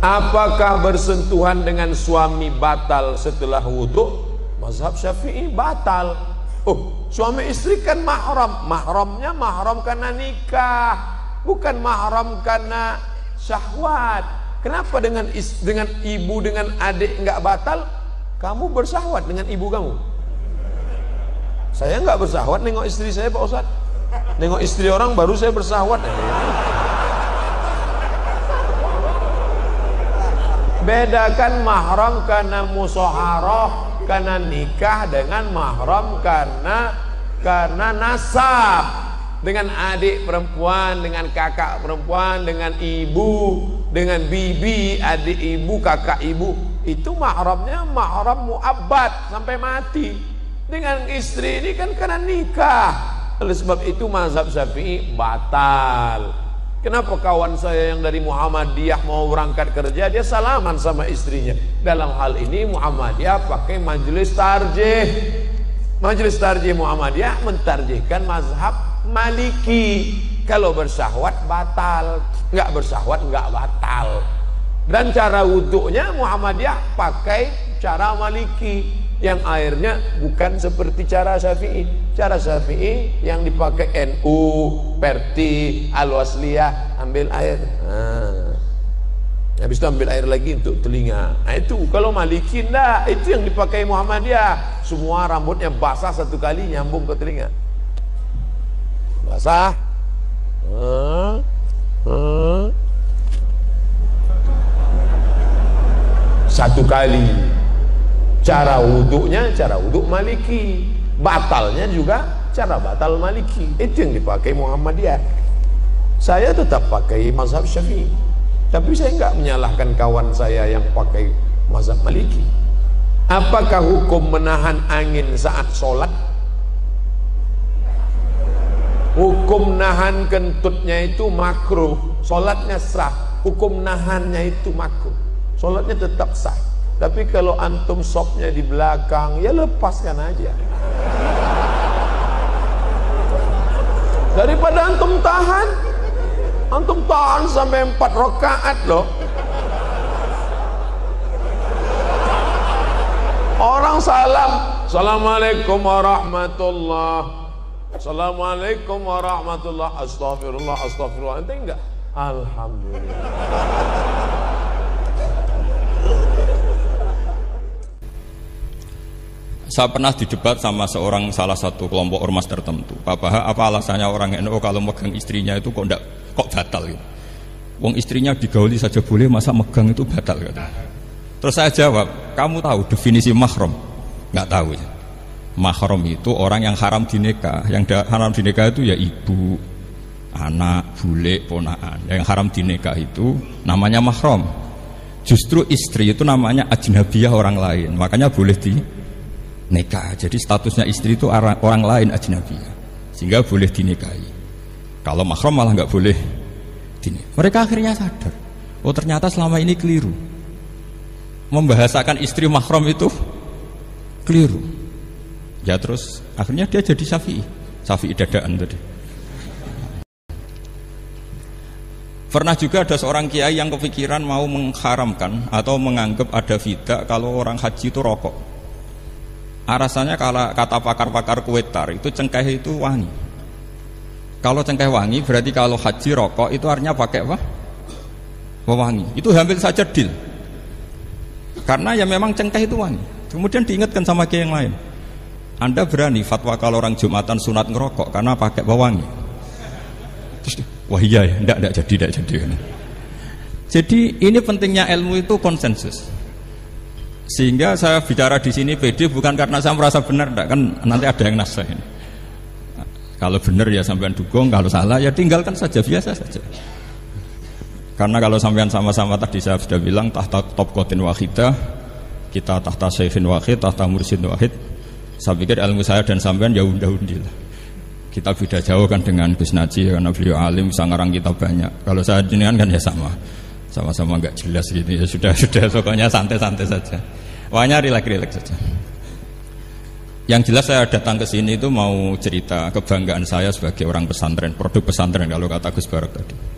Apakah bersentuhan dengan suami batal setelah wudhu? Mazhab Syafi'i batal. Oh, suami istri kan mahram. Mahramnya mahram karena nikah, bukan mahram karena syahwat. Kenapa dengan ibu, dengan adik nggak batal? Kamu bersyahwat dengan ibu kamu. Saya nggak bersyahwat nengok istri saya, Pak Ustadz. Nengok istri orang baru saya bersyahwat. Bedakan mahram karena musyaharah, karena nikah, dengan mahram karena nasab, dengan adik perempuan, dengan kakak perempuan, dengan ibu, dengan bibi, adik ibu, kakak ibu. Itu mahramnya mahram muabbad sampai mati. Dengan istri ini kan karena nikah. Oleh sebab itu mazhab Syafi'i batal. Kenapa kawan saya yang dari Muhammadiyah mau berangkat kerja, dia salaman sama istrinya. Dalam hal ini Muhammadiyah pakai Majlis Tarjih. Majlis Tarjih Muhammadiyah mentarjihkan mazhab Maliki. Kalau bersyahwat batal, nggak bersyahwat nggak batal. Dan cara wudhunya Muhammadiyah pakai cara Maliki, yang airnya bukan seperti cara Syafi'i. Cara Syafi'i yang dipakai NU, Perti al-wasliyah, ambil air, habis itu ambil air lagi untuk telinga. Nah, itu kalau Maliki enggak, itu yang dipakai Muhammadiyah. Semua rambutnya basah satu kali nyambung ke telinga, basah. Satu kali. Cara wuduknya cara wuduk Maliki. Batalnya juga cara batal Maliki. Itu yang dipakai Muhammadiyah. Saya tetap pakai mazhab Syafi'i, tapi saya nggak menyalahkan kawan saya yang pakai mazhab Maliki. Apakah hukum menahan angin saat sholat? Hukum nahan kentutnya itu makruh, sholatnya sah. Hukum nahannya itu makruh, sholatnya tetap sah. Tapi kalau antum sopnya di belakang, ya lepaskan aja. Daripada antum tahan sampai 4 rakaat loh. Orang salam, assalamualaikum warahmatullah, assalamualaikum warahmatullah, astagfirullah, astagfirullah. Nanti enggak, alhamdulillah. Saya pernah didebat sama seorang salah satu kelompok ormas tertentu. Pak Baha, apa alasannya orang NU kalau megang istrinya itu kok batal gitu? Wong istrinya digauli saja boleh, masa megang itu batal gitu. Terus saya jawab, kamu tahu definisi mahram? Nggak tahu ya. Mahram itu orang yang haram dinikah. Yang haram dinikah itu ya ibu, anak, bule, ponaan. Yang haram dinikah itu namanya mahram. Justru istri itu namanya ajnabiyah, orang lain. Makanya boleh dinikah. Jadi statusnya istri itu orang lain, ajnabiyah, sehingga boleh dinikahi. Kalau mahram malah nggak boleh dinikahi. Mereka akhirnya sadar, oh ternyata selama ini keliru membahasakan istri mahram itu keliru. Ya terus akhirnya dia jadi Syafi'i dadaan tadi. Pernah juga ada seorang kiai yang kepikiran mau mengharamkan atau menganggap ada bidah kalau orang haji itu rokok. Alasannya kalau kata pakar-pakar Kuwaitar itu cengkeh itu wangi. Kalau cengkeh wangi berarti kalau haji rokok itu artinya pakai apa? Wangi. Itu hampir saja deal. Karena ya memang cengkeh itu wangi. Kemudian diingatkan sama kiai yang lain, Anda berani fatwa kalau orang Jumatan sunat ngerokok karena pakai wangi. Terus, wah iya ya, enggak jadi. Jadi ini pentingnya ilmu itu konsensus. Sehingga saya bicara di sini PD bukan karena saya merasa benar, enggak, kan nanti ada yang nasehatin. Kalau benar ya sampean dukung, kalau salah ya tinggalkan saja, biasa saja. Karena kalau sampean sama-sama, tadi saya sudah bilang, tahta topkotin wahidah, kita tahta saifin wahid, tahta mursin wahid. Saya pikir ilmu saya dan sampean ya undah-undilah. Kita beda jauh kan dengan Gus Naji, karena beliau alim, sangarang kita banyak. Kalau saya jenengan kan ya sama-sama nggak jelas gitu ya, sudah pokoknya santai-santai saja, wanya rileks-rileks saja. Yang jelas saya datang ke sini itu mau cerita kebanggaan saya sebagai orang pesantren, produk pesantren kalau kata Gus Barak tadi.